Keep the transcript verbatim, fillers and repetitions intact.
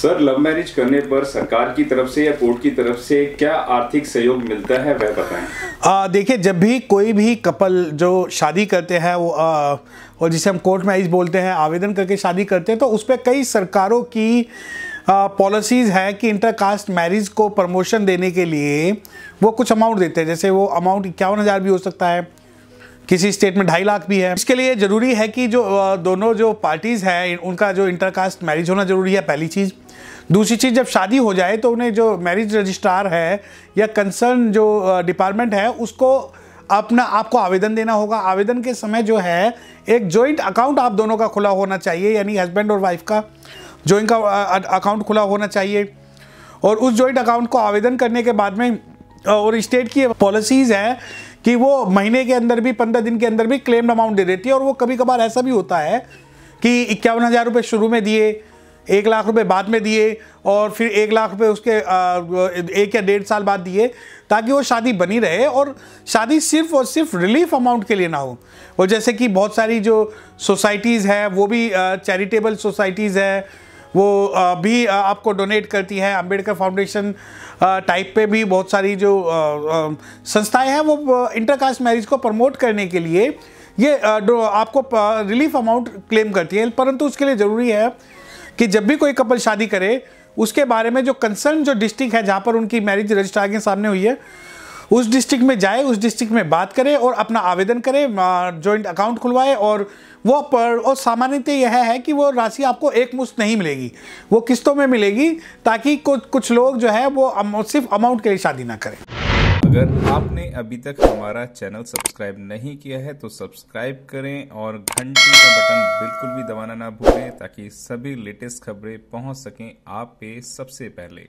Sir, love marriage करने पर सरकार की तरफ से या कोर्ट की तरफ से क्या आर्थिक सहयोग मिलता है, वह बताएं। देखिए, जब भी कोई भी कपल जो शादी करते हैं वो आ, और जिसे हम कोर्ट मैरिज बोलते हैं, आवेदन करके शादी करते हैं, तो उस पर कई सरकारों की पॉलिसीज़ हैं कि इंटरकास्ट मैरिज को प्रमोशन देने के लिए वो कुछ अमाउंट देते हैं। जैसे वो अमाउंट इक्यावन हज़ार भी हो सकता है, किसी स्टेट में ढाई लाख भी है। इसके लिए ज़रूरी है कि जो दोनों जो पार्टीज़ हैं उनका जो इंटरकास्ट मैरिज होना ज़रूरी है, पहली चीज़। दूसरी चीज़, जब शादी हो जाए तो उन्हें जो मैरिज रजिस्ट्रार है या कंसर्न जो डिपार्टमेंट है उसको अपना आपको आवेदन देना होगा। आवेदन के समय जो है एक जॉइंट अकाउंट आप दोनों का खुला होना चाहिए, यानी हस्बैंड और वाइफ का जॉइंट का अकाउंट खुला होना चाहिए। और उस जॉइंट अकाउंट को आवेदन करने के बाद में, और स्टेट की पॉलिसीज़ हैं कि वो महीने के अंदर भी, पंद्रह दिन के अंदर भी क्लेम्ड अमाउंट दे देती है। और वो कभी कभार ऐसा भी होता है कि इक्यावन हज़ार रुपये शुरू में दिए, एक लाख रुपए बाद में दिए, और फिर एक लाख रुपए उसके एक या डेढ़ साल बाद दिए, ताकि वो शादी बनी रहे और शादी सिर्फ और सिर्फ रिलीफ अमाउंट के लिए ना हो। और जैसे कि बहुत सारी जो सोसाइटीज़ है, वो भी चैरिटेबल सोसाइटीज़ है, वो भी आपको डोनेट करती है। अंबेडकर फाउंडेशन टाइप पे भी बहुत सारी जो संस्थाएं हैं वो इंटरकास्ट मैरिज को प्रमोट करने के लिए ये आपको रिलीफ अमाउंट क्लेम करती है। परंतु उसके लिए ज़रूरी है कि जब भी कोई कपल शादी करे, उसके बारे में जो कंसर्न जो डिस्ट्रिक्ट है जहाँ पर उनकी मैरिज रजिस्ट्रार के सामने हुई है, उस डिस्ट्रिक्ट में जाए, उस डिस्ट्रिक्ट में बात करे और अपना आवेदन करे, जॉइंट अकाउंट खुलवाए। और वो पर और सामान्यतः यह है कि वो राशि आपको एकमुश्त नहीं मिलेगी, वो किस्तों में मिलेगी, ताकि कुछ कुछ लोग जो है वो सिर्फ अमाउंट के लिए शादी ना करें। अगर आपने अभी तक हमारा चैनल सब्सक्राइब नहीं किया है तो सब्सक्राइब करें और घंटी का बटन बिल्कुल भी दबाना ना भूलें, ताकि सभी लेटेस्ट खबरें पहुंच सकें आप पे सबसे पहले।